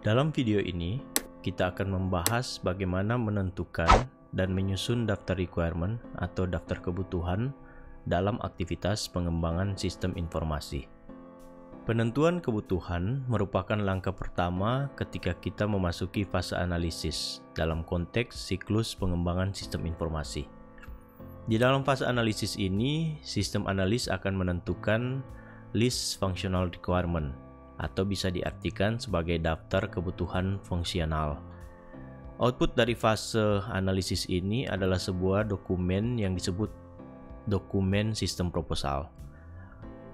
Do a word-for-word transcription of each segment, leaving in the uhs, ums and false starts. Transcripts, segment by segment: Dalam video ini, kita akan membahas bagaimana menentukan dan menyusun daftar requirement atau daftar kebutuhan dalam aktivitas pengembangan sistem informasi. Penentuan kebutuhan merupakan langkah pertama ketika kita memasuki fase analisis dalam konteks siklus pengembangan sistem informasi. Di dalam fase analisis ini, sistem analis akan menentukan list functional requirement atau bisa diartikan sebagai daftar kebutuhan fungsional. Output dari fase analisis ini adalah sebuah dokumen yang disebut dokumen sistem proposal.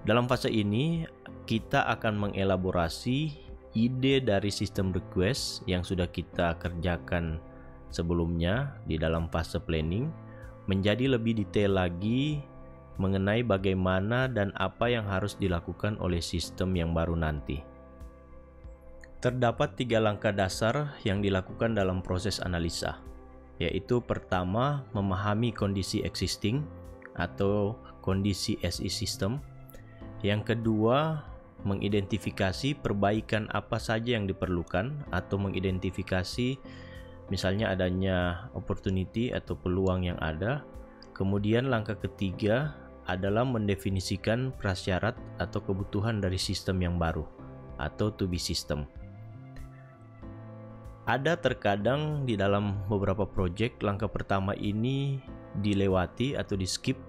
Dalam fase ini, kita akan mengelaborasi ide dari sistem request yang sudah kita kerjakan sebelumnya di dalam fase planning menjadi lebih detail lagi mengenai bagaimana dan apa yang harus dilakukan oleh sistem yang baru nanti. Terdapat tiga langkah dasar yang dilakukan dalam proses analisa, yaitu pertama, memahami kondisi existing atau kondisi as-is system. Yang kedua, mengidentifikasi perbaikan apa saja yang diperlukan atau mengidentifikasi misalnya adanya opportunity atau peluang yang ada. Kemudian langkah ketiga adalah mendefinisikan prasyarat atau kebutuhan dari sistem yang baru atau to be system. Ada terkadang di dalam beberapa proyek langkah pertama ini dilewati atau di skip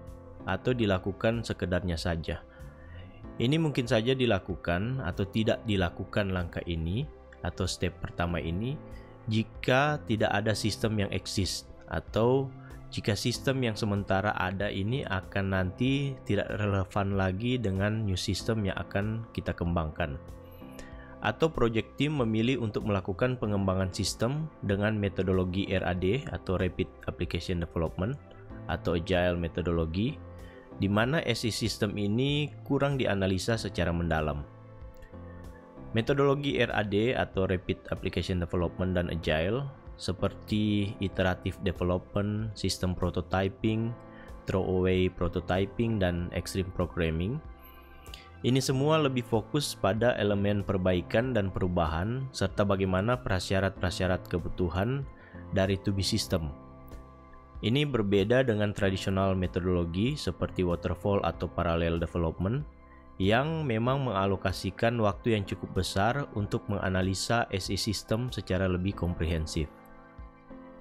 atau dilakukan sekedarnya saja. Ini mungkin saja dilakukan atau tidak dilakukan langkah ini atau step pertama ini jika tidak ada sistem yang eksis atau jika sistem yang sementara ada ini akan nanti tidak relevan lagi dengan new system yang akan kita kembangkan. Atau project team memilih untuk melakukan pengembangan sistem dengan metodologi R A D atau Rapid Application Development atau Agile metodologi, di mana as-is system ini kurang dianalisa secara mendalam. Metodologi R A D atau Rapid Application Development dan Agile seperti Iterative Development, System Prototyping, Throwaway Prototyping, dan Extreme Programming. Ini semua lebih fokus pada elemen perbaikan dan perubahan serta bagaimana prasyarat-prasyarat kebutuhan dari to-be system. Ini berbeda dengan tradisional metodologi seperti waterfall atau parallel development yang memang mengalokasikan waktu yang cukup besar untuk menganalisa as-is system secara lebih komprehensif.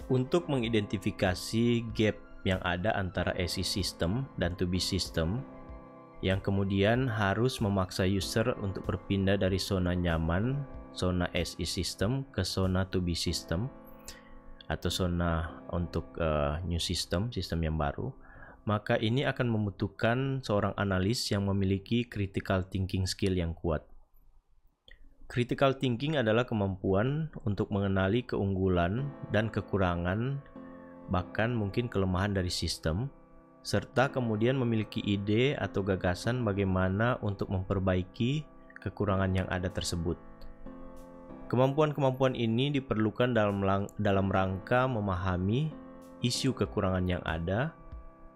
Untuk mengidentifikasi gap yang ada antara as-is system dan to-be system yang kemudian harus memaksa user untuk berpindah dari zona nyaman, zona as-is system ke zona to-be system, atau zona untuk uh, new system, sistem yang baru, maka ini akan membutuhkan seorang analis yang memiliki critical thinking skill yang kuat. Critical thinking adalah kemampuan untuk mengenali keunggulan dan kekurangan, bahkan mungkin kelemahan dari sistem, serta kemudian memiliki ide atau gagasan bagaimana untuk memperbaiki kekurangan yang ada tersebut. Kemampuan-kemampuan ini diperlukan dalam, dalam rangka memahami isu kekurangan yang ada,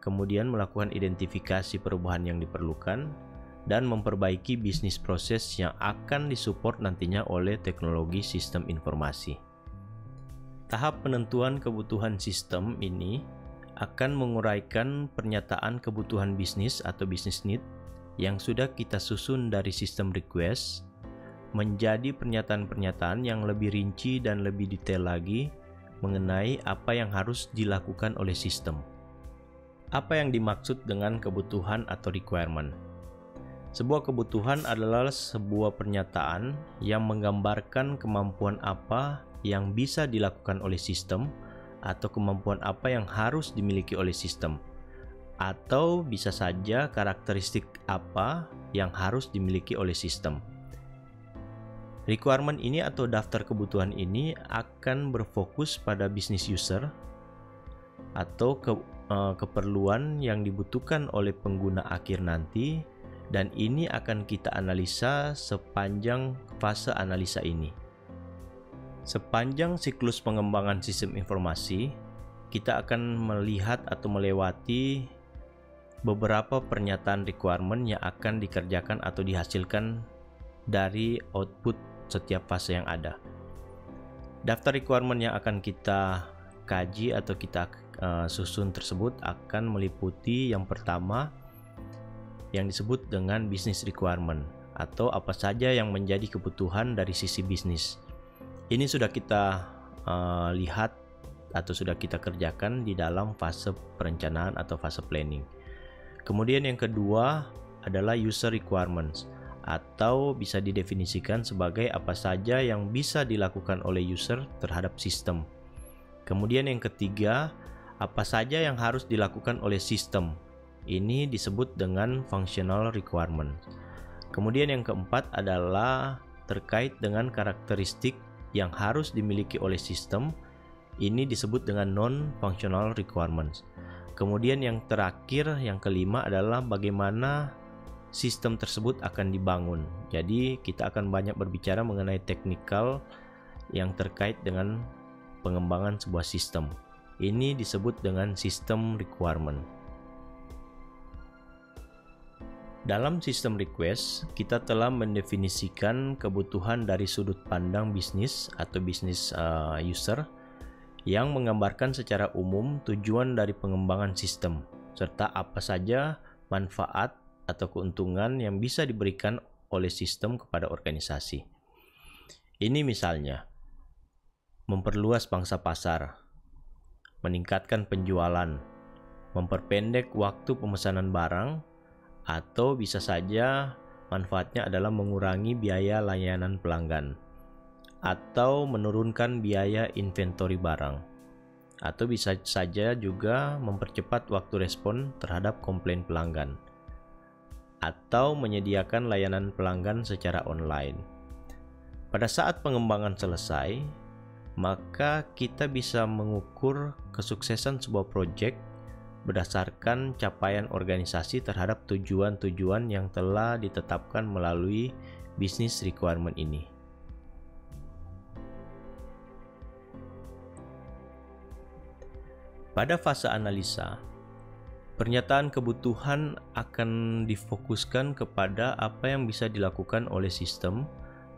kemudian melakukan identifikasi perubahan yang diperlukan, dan memperbaiki bisnis proses yang akan disupport nantinya oleh teknologi sistem informasi. Tahap penentuan kebutuhan sistem ini akan menguraikan pernyataan kebutuhan bisnis atau business need yang sudah kita susun dari sistem request, menjadi pernyataan-pernyataan yang lebih rinci dan lebih detail lagi mengenai apa yang harus dilakukan oleh sistem. Apa yang dimaksud dengan kebutuhan atau requirement? Sebuah kebutuhan adalah sebuah pernyataan yang menggambarkan kemampuan apa yang bisa dilakukan oleh sistem atau kemampuan apa yang harus dimiliki oleh sistem, atau bisa saja karakteristik apa yang harus dimiliki oleh sistem. Requirement ini atau daftar kebutuhan ini akan berfokus pada business user atau ke, eh, keperluan yang dibutuhkan oleh pengguna akhir nanti, dan ini akan kita analisa sepanjang fase analisa ini. Sepanjang siklus pengembangan sistem informasi, kita akan melihat atau melewati beberapa pernyataan requirement yang akan dikerjakan atau dihasilkan dari output setiap fase yang ada. Daftar requirement yang akan kita kaji atau kita uh, susun tersebut akan meliputi yang pertama yang disebut dengan business requirement, atau apa saja yang menjadi kebutuhan dari sisi bisnis. Ini sudah kita uh, lihat atau sudah kita kerjakan di dalam fase perencanaan atau fase planning. Kemudian yang kedua adalah user requirements, atau bisa didefinisikan sebagai apa saja yang bisa dilakukan oleh user terhadap sistem. Kemudian yang ketiga, apa saja yang harus dilakukan oleh sistem. Ini disebut dengan functional requirement. Kemudian yang keempat adalah terkait dengan karakteristik yang harus dimiliki oleh sistem. Ini disebut dengan non-functional requirements. Kemudian yang terakhir, yang kelima adalah bagaimana sistem tersebut akan dibangun. Jadi kita akan banyak berbicara mengenai teknikal yang terkait dengan pengembangan sebuah sistem. Ini disebut dengan sistem requirement. Dalam sistem request, kita telah mendefinisikan kebutuhan dari sudut pandang bisnis atau bisnis uh, user yang menggambarkan secara umum tujuan dari pengembangan sistem serta apa saja manfaat atau keuntungan yang bisa diberikan oleh sistem kepada organisasi. Ini misalnya, memperluas pangsa pasar, meningkatkan penjualan, memperpendek waktu pemesanan barang, atau bisa saja manfaatnya adalah mengurangi biaya layanan pelanggan, atau menurunkan biaya inventory barang, atau bisa saja juga mempercepat waktu respon terhadap komplain pelanggan, atau menyediakan layanan pelanggan secara online. Pada saat pengembangan selesai, maka kita bisa mengukur kesuksesan sebuah proyek berdasarkan capaian organisasi terhadap tujuan-tujuan yang telah ditetapkan melalui business requirement ini. Pada fase analisa, pernyataan kebutuhan akan difokuskan kepada apa yang bisa dilakukan oleh sistem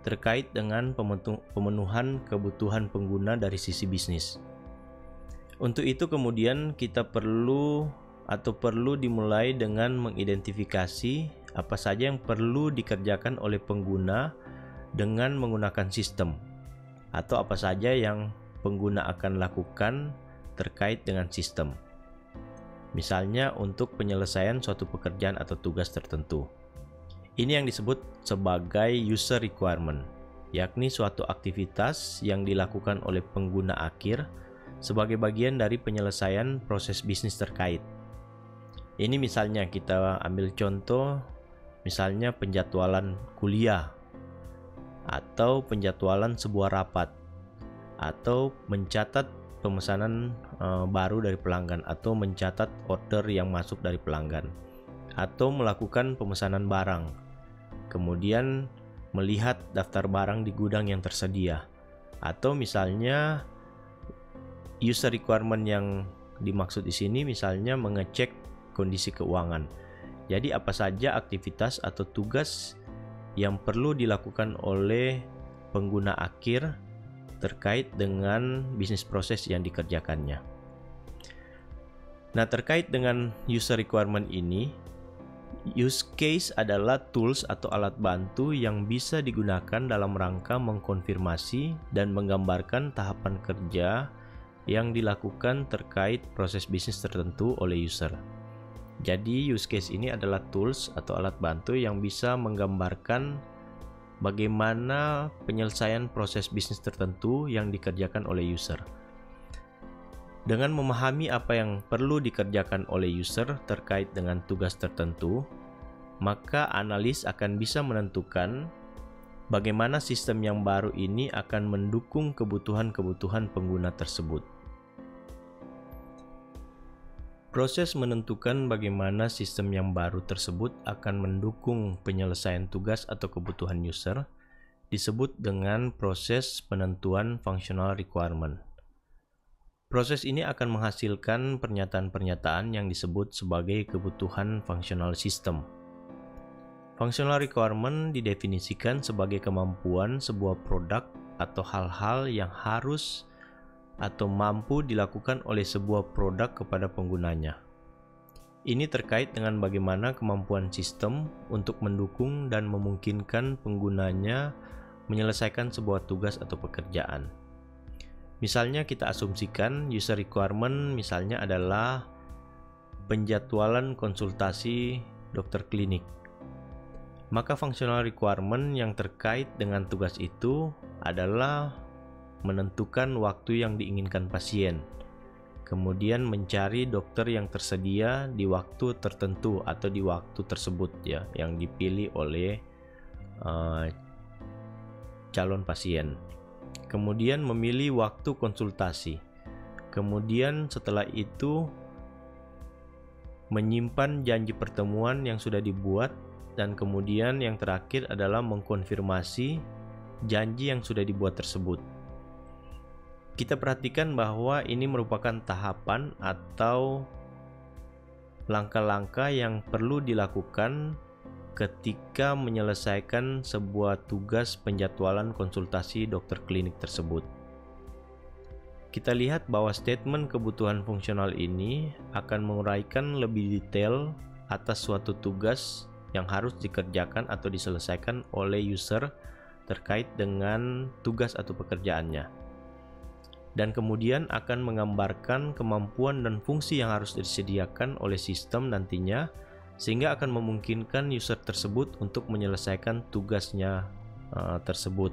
terkait dengan pemenuhan kebutuhan pengguna dari sisi bisnis. Untuk itu kemudian kita perlu atau perlu dimulai dengan mengidentifikasi apa saja yang perlu dikerjakan oleh pengguna dengan menggunakan sistem, atau apa saja yang pengguna akan lakukan terkait dengan sistem. Misalnya untuk penyelesaian suatu pekerjaan atau tugas tertentu. Ini yang disebut sebagai user requirement, yakni suatu aktivitas yang dilakukan oleh pengguna akhir sebagai bagian dari penyelesaian proses bisnis terkait. Ini misalnya kita ambil contoh, misalnya penjadwalan kuliah, atau penjadwalan sebuah rapat, atau mencatat pemesanan e, baru dari pelanggan, atau mencatat order yang masuk dari pelanggan, atau melakukan pemesanan barang, kemudian melihat daftar barang di gudang yang tersedia, atau misalnya user requirement yang dimaksud di sini misalnya mengecek kondisi keuangan. Jadi apa saja aktivitas atau tugas yang perlu dilakukan oleh pengguna akhir terkait dengan bisnis proses yang dikerjakannya. Nah, terkait dengan user requirement ini, use case adalah tools atau alat bantu yang bisa digunakan dalam rangka mengkonfirmasi dan menggambarkan tahapan kerja yang dilakukan terkait proses bisnis tertentu oleh user. Jadi, use case ini adalah tools atau alat bantu yang bisa menggambarkan bagaimana penyelesaian proses bisnis tertentu yang dikerjakan oleh user. Dengan memahami apa yang perlu dikerjakan oleh user terkait dengan tugas tertentu, maka analis akan bisa menentukan bagaimana sistem yang baru ini akan mendukung kebutuhan-kebutuhan pengguna tersebut. Proses menentukan bagaimana sistem yang baru tersebut akan mendukung penyelesaian tugas atau kebutuhan user disebut dengan proses penentuan functional requirement. Proses ini akan menghasilkan pernyataan-pernyataan yang disebut sebagai kebutuhan functional system. Functional requirement didefinisikan sebagai kemampuan sebuah produk atau hal-hal yang harus atau mampu dilakukan oleh sebuah produk kepada penggunanya. Ini terkait dengan bagaimana kemampuan sistem untuk mendukung dan memungkinkan penggunanya menyelesaikan sebuah tugas atau pekerjaan. Misalnya kita asumsikan user requirement misalnya adalah penjadwalan konsultasi dokter klinik. Maka functional requirement yang terkait dengan tugas itu adalah menentukan waktu yang diinginkan pasien, kemudian mencari dokter yang tersedia di waktu tertentu atau di waktu tersebut ya, yang dipilih oleh uh, calon pasien. Kemudian memilih waktu konsultasi. Kemudian setelah itu menyimpan janji pertemuan yang sudah dibuat, dan kemudian yang terakhir adalah mengkonfirmasi janji yang sudah dibuat tersebut. Kita perhatikan bahwa ini merupakan tahapan atau langkah-langkah yang perlu dilakukan ketika menyelesaikan sebuah tugas penjadwalan konsultasi dokter klinik tersebut. Kita lihat bahwa statement kebutuhan fungsional ini akan menguraikan lebih detail atas suatu tugas yang harus dikerjakan atau diselesaikan oleh user terkait dengan tugas atau pekerjaannya, dan kemudian akan menggambarkan kemampuan dan fungsi yang harus disediakan oleh sistem nantinya, sehingga akan memungkinkan user tersebut untuk menyelesaikan tugasnya uh, tersebut.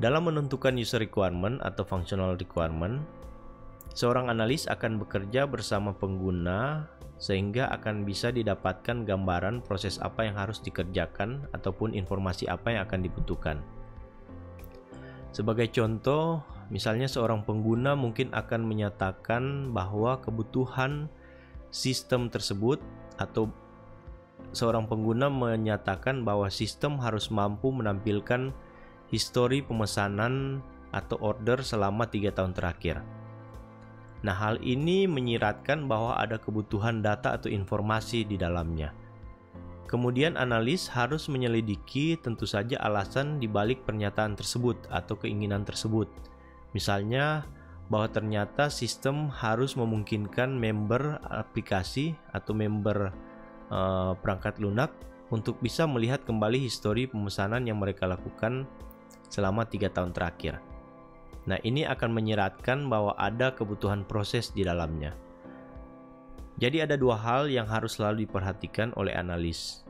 Dalam menentukan user requirement atau functional requirement, seorang analis akan bekerja bersama pengguna sehingga akan bisa didapatkan gambaran proses apa yang harus dikerjakan ataupun informasi apa yang akan dibutuhkan. Sebagai contoh, misalnya seorang pengguna mungkin akan menyatakan bahwa kebutuhan sistem tersebut, atau seorang pengguna menyatakan bahwa sistem harus mampu menampilkan histori pemesanan atau order selama tiga tahun terakhir. Nah, hal ini menyiratkan bahwa ada kebutuhan data atau informasi di dalamnya. Kemudian analis harus menyelidiki tentu saja alasan dibalik pernyataan tersebut atau keinginan tersebut. Misalnya bahwa ternyata sistem harus memungkinkan member aplikasi atau member uh, perangkat lunak untuk bisa melihat kembali histori pemesanan yang mereka lakukan selama tiga tahun terakhir. Nah, ini akan menyiratkan bahwa ada kebutuhan proses di dalamnya. Jadi ada dua hal yang harus selalu diperhatikan oleh analis,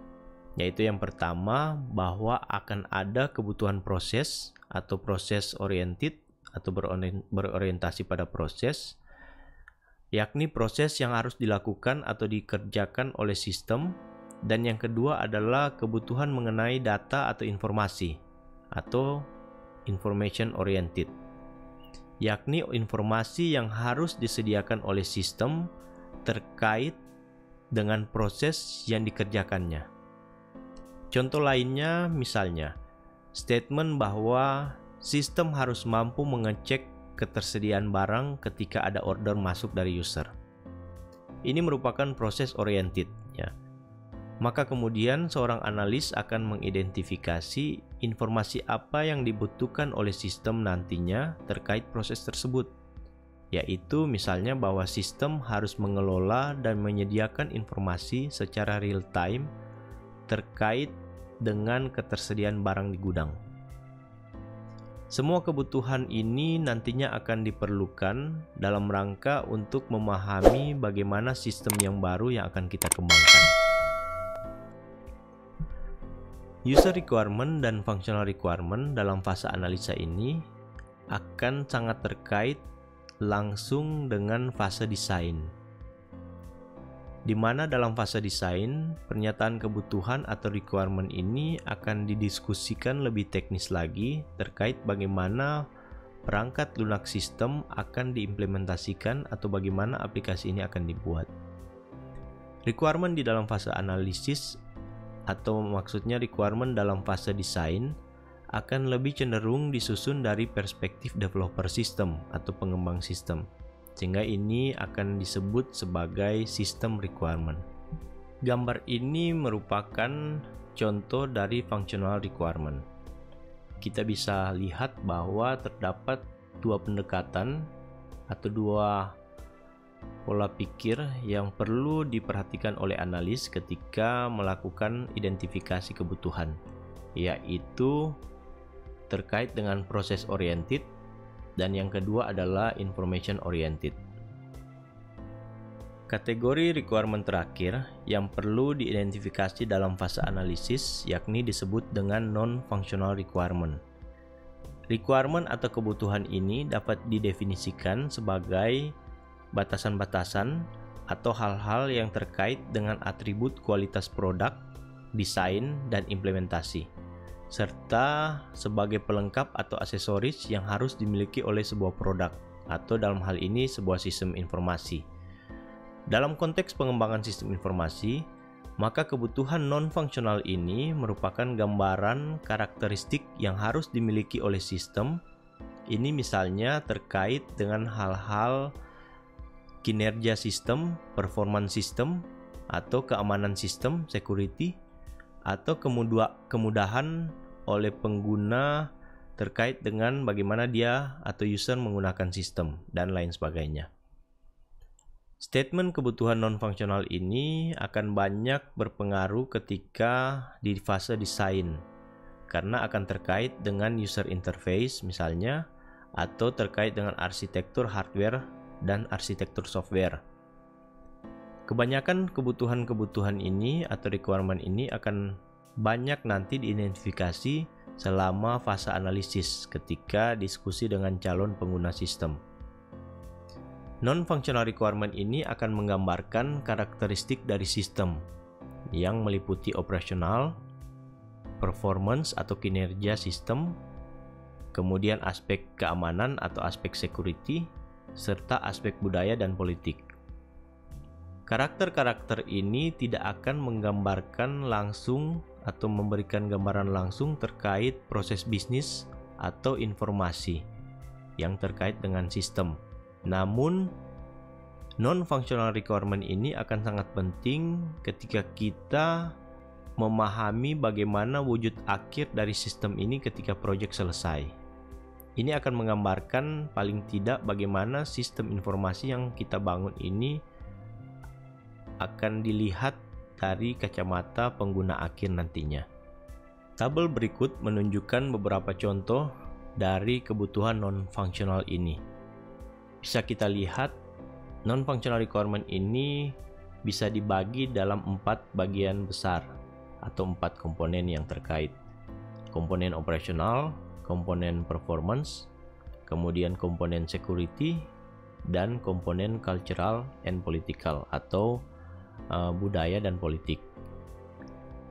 yaitu yang pertama bahwa akan ada kebutuhan proses atau proses oriented atau berorientasi pada proses, yakni proses yang harus dilakukan atau dikerjakan oleh sistem, dan yang kedua adalah kebutuhan mengenai data atau informasi atau information oriented, yakni informasi yang harus disediakan oleh sistem terkait dengan proses yang dikerjakannya. Contoh lainnya misalnya statement bahwa sistem harus mampu mengecek ketersediaan barang ketika ada order masuk dari user. Ini merupakan proses oriented ya. Maka kemudian seorang analis akan mengidentifikasi informasi apa yang dibutuhkan oleh sistem nantinya terkait proses tersebut, yaitu misalnya bahwa sistem harus mengelola dan menyediakan informasi secara real time terkait dengan ketersediaan barang di gudang. Semua kebutuhan ini nantinya akan diperlukan dalam rangka untuk memahami bagaimana sistem yang baru yang akan kita kembangkan. User requirement dan functional requirement dalam fase analisa ini akan sangat terkait langsung dengan fase desain, di mana dalam fase desain pernyataan kebutuhan atau requirement ini akan didiskusikan lebih teknis lagi terkait bagaimana perangkat lunak sistem akan diimplementasikan atau bagaimana aplikasi ini akan dibuat. Requirement di dalam fase analisis atau maksudnya requirement dalam fase desain akan lebih cenderung disusun dari perspektif developer sistem atau pengembang sistem, sehingga ini akan disebut sebagai sistem requirement. Gambar ini merupakan contoh dari functional requirement. kita bisa lihat bahwa terdapat dua pendekatan atau dua pola pikir yang perlu diperhatikan oleh analis ketika melakukan identifikasi kebutuhan, yaitu terkait dengan proses oriented dan yang kedua adalah information oriented. Kategori requirement terakhir yang perlu diidentifikasi dalam fase analisis yakni disebut dengan non-functional requirement. Requirement atau kebutuhan ini dapat didefinisikan sebagai batasan-batasan atau hal-hal yang terkait dengan atribut kualitas produk, desain, dan implementasi, serta sebagai pelengkap atau aksesoris yang harus dimiliki oleh sebuah produk, atau dalam hal ini sebuah sistem informasi. Dalam konteks pengembangan sistem informasi, maka kebutuhan non-fungsional ini merupakan gambaran karakteristik yang harus dimiliki oleh sistem. Ini misalnya terkait dengan hal-hal kinerja sistem, performance sistem, atau keamanan sistem, security, atau kemudahan oleh pengguna terkait dengan bagaimana dia atau user menggunakan sistem, dan lain sebagainya. Statement kebutuhan non-fungsional ini akan banyak berpengaruh ketika di fase desain, karena akan terkait dengan user interface misalnya, atau terkait dengan arsitektur hardware dan arsitektur software. Kebanyakan kebutuhan-kebutuhan ini atau requirement ini akan banyak nanti diidentifikasi selama fase analisis ketika diskusi dengan calon pengguna sistem. Non-functional requirement ini akan menggambarkan karakteristik dari sistem yang meliputi operasional, performance atau kinerja sistem, kemudian aspek keamanan atau aspek security, serta aspek budaya dan politik. Karakter-karakter ini tidak akan menggambarkan langsung atau memberikan gambaran langsung terkait proses bisnis atau informasi yang terkait dengan sistem. Namun, non-functional requirement ini akan sangat penting ketika kita memahami bagaimana wujud akhir dari sistem ini ketika proyek selesai. Ini akan menggambarkan paling tidak bagaimana sistem informasi yang kita bangun ini akan dilihat dari kacamata pengguna akhir nantinya. Tabel berikut menunjukkan beberapa contoh dari kebutuhan non-functional ini. Bisa kita lihat, non-functional requirement ini bisa dibagi dalam empat bagian besar atau empat komponen yang terkait. Komponen operasional, komponen performance, kemudian komponen security, dan komponen cultural and political atau uh, budaya dan politik.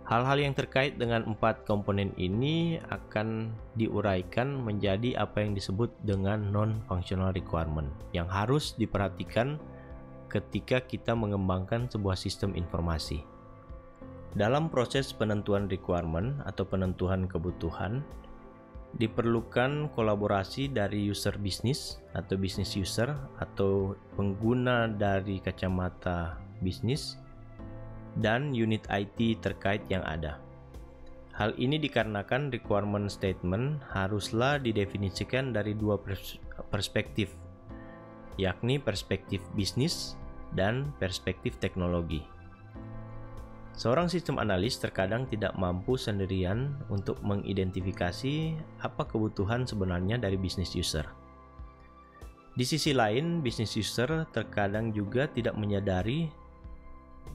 Hal-hal yang terkait dengan empat komponen ini akan diuraikan menjadi apa yang disebut dengan non-functional requirement yang harus diperhatikan ketika kita mengembangkan sebuah sistem informasi. Dalam proses penentuan requirement atau penentuan kebutuhan, diperlukan kolaborasi dari user bisnis atau bisnis user atau pengguna dari kacamata bisnis dan unit I T terkait yang ada. Hal ini dikarenakan requirement statement haruslah didefinisikan dari dua perspektif, yakni perspektif bisnis dan perspektif teknologi. Seorang sistem analis terkadang tidak mampu sendirian untuk mengidentifikasi apa kebutuhan sebenarnya dari bisnis user. Di sisi lain, bisnis user terkadang juga tidak menyadari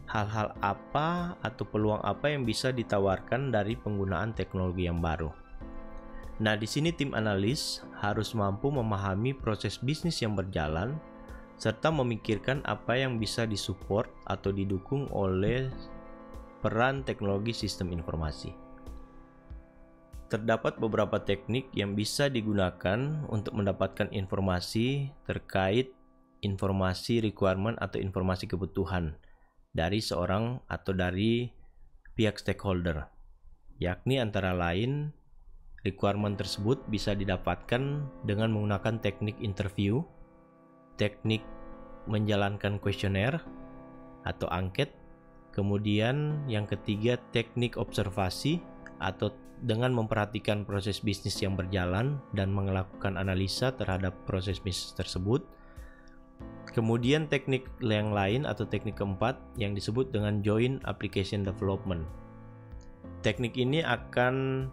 hal-hal apa atau peluang apa yang bisa ditawarkan dari penggunaan teknologi yang baru. Nah, di sini tim analis harus mampu memahami proses bisnis yang berjalan, serta memikirkan apa yang bisa disupport atau didukung oleh peran teknologi sistem informasi. Terdapat beberapa teknik yang bisa digunakan untuk mendapatkan informasi terkait informasi requirement atau informasi kebutuhan dari seorang atau dari pihak stakeholder, yakni antara lain requirement tersebut bisa didapatkan dengan menggunakan teknik interview, teknik menjalankan kuesioner atau angket, kemudian yang ketiga teknik observasi atau dengan memperhatikan proses bisnis yang berjalan dan melakukan analisa terhadap proses bisnis tersebut. Kemudian teknik yang lain atau teknik keempat yang disebut dengan Joint Application Development. Teknik ini akan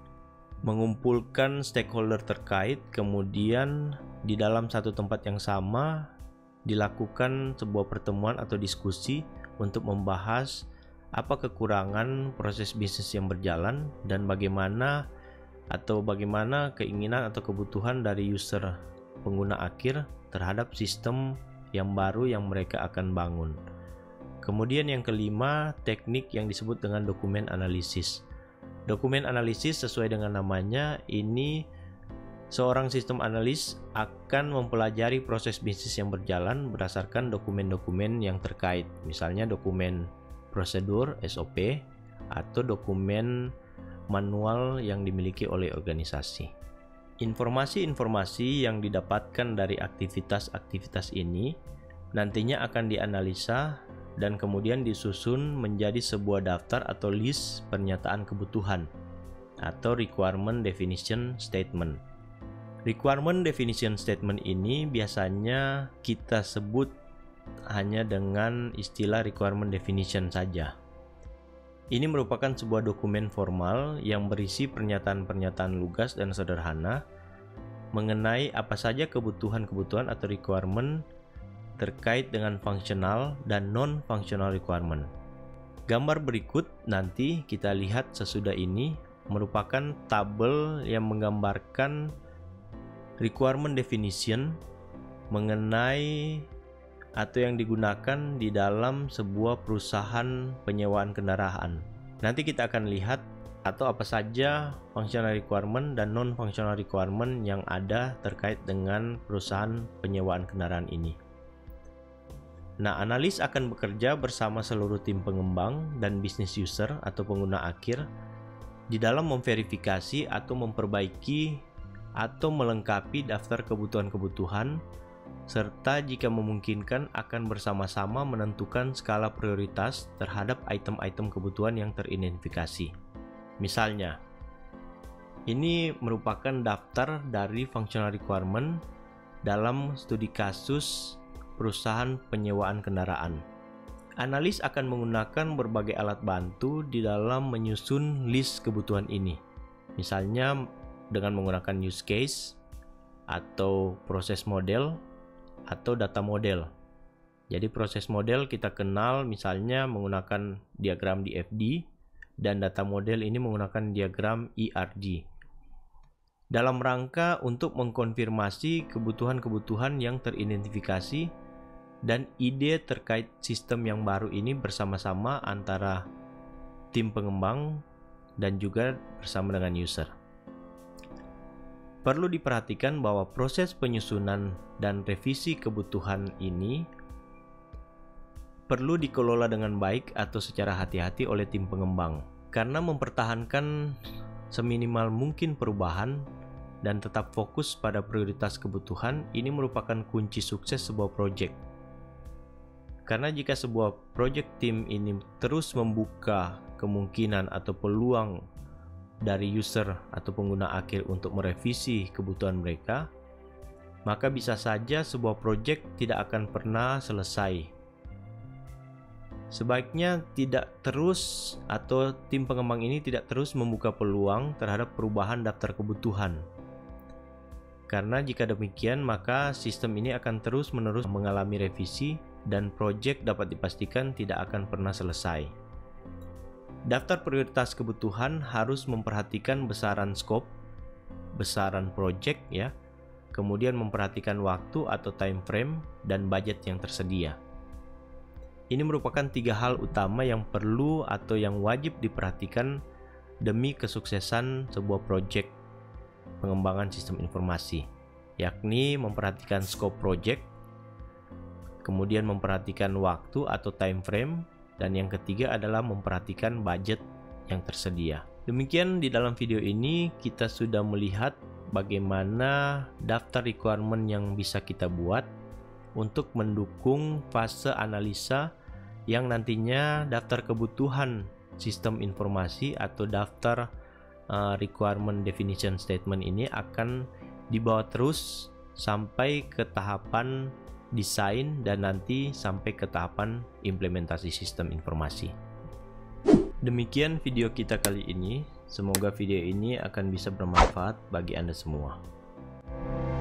mengumpulkan stakeholder terkait, kemudian di dalam satu tempat yang sama dilakukan sebuah pertemuan atau diskusi untuk membahas apa kekurangan proses bisnis yang berjalan dan bagaimana atau bagaimana keinginan atau kebutuhan dari user pengguna akhir terhadap sistem yang baru yang mereka akan bangun. Kemudian yang kelima, teknik yang disebut dengan dokumen analisis. Dokumen analisis sesuai dengan namanya, ini seorang sistem analis akan mempelajari proses bisnis yang berjalan berdasarkan dokumen-dokumen yang terkait, misalnya dokumen prosedur S O P atau dokumen manual yang dimiliki oleh organisasi. Informasi-informasi yang didapatkan dari aktivitas-aktivitas ini nantinya akan dianalisa dan kemudian disusun menjadi sebuah daftar atau list pernyataan kebutuhan atau Requirement Definition Statement. Requirement Definition Statement ini biasanya kita sebut hanya dengan istilah requirement definition saja. Ini merupakan sebuah dokumen formal yang berisi pernyataan-pernyataan lugas dan sederhana mengenai apa saja kebutuhan-kebutuhan atau requirement terkait dengan functional dan non-functional requirement. Gambar berikut nanti kita lihat sesudah ini merupakan tabel yang menggambarkan requirement definition mengenai atau yang digunakan di dalam sebuah perusahaan penyewaan kendaraan. Nanti kita akan lihat atau apa saja functional requirement dan non-functional requirement yang ada terkait dengan perusahaan penyewaan kendaraan ini. Nah, analis akan bekerja bersama seluruh tim pengembang dan business user atau pengguna akhir di dalam memverifikasi atau memperbaiki atau melengkapi daftar kebutuhan-kebutuhan, serta jika memungkinkan akan bersama-sama menentukan skala prioritas terhadap item-item kebutuhan yang teridentifikasi. Misalnya, ini merupakan daftar dari functional requirement dalam studi kasus perusahaan penyewaan kendaraan. Analis akan menggunakan berbagai alat bantu di dalam menyusun list kebutuhan ini, misalnya dengan menggunakan use case atau proses model atau data model. Jadi proses model kita kenal misalnya menggunakan diagram D F D dan data model ini menggunakan diagram E R D dalam rangka untuk mengkonfirmasi kebutuhan-kebutuhan yang teridentifikasi dan ide terkait sistem yang baru ini bersama-sama antara tim pengembang dan juga bersama dengan user. Perlu diperhatikan bahwa proses penyusunan dan revisi kebutuhan ini perlu dikelola dengan baik atau secara hati-hati oleh tim pengembang karena mempertahankan seminimal mungkin perubahan dan tetap fokus pada prioritas kebutuhan ini merupakan kunci sukses sebuah proyek. Karena jika sebuah proyek tim ini terus membuka kemungkinan atau peluang dari user atau pengguna akhir untuk merevisi kebutuhan mereka, maka bisa saja sebuah proyek tidak akan pernah selesai. Sebaiknya tidak terus atau tim pengembang ini tidak terus membuka peluang terhadap perubahan daftar kebutuhan. Karena jika demikian, maka sistem ini akan terus-menerus mengalami revisi dan proyek dapat dipastikan tidak akan pernah selesai. Daftar prioritas kebutuhan harus memperhatikan besaran scope, besaran project ya, kemudian memperhatikan waktu atau time frame dan budget yang tersedia. Ini merupakan tiga hal utama yang perlu atau yang wajib diperhatikan demi kesuksesan sebuah project pengembangan sistem informasi, yakni memperhatikan scope project, kemudian memperhatikan waktu atau time frame, dan yang ketiga adalah memperhatikan budget yang tersedia. Demikian di dalam video ini kita sudah melihat bagaimana daftar requirement yang bisa kita buat untuk mendukung fase analisa yang nantinya daftar kebutuhan sistem informasi atau daftar uh, Requirement Definition Statement ini akan dibawa terus sampai ke tahapan desain dan nanti sampai ke tahapan implementasi sistem informasi. Demikian video kita kali ini. Semoga video ini akan bisa bermanfaat bagi Anda semua.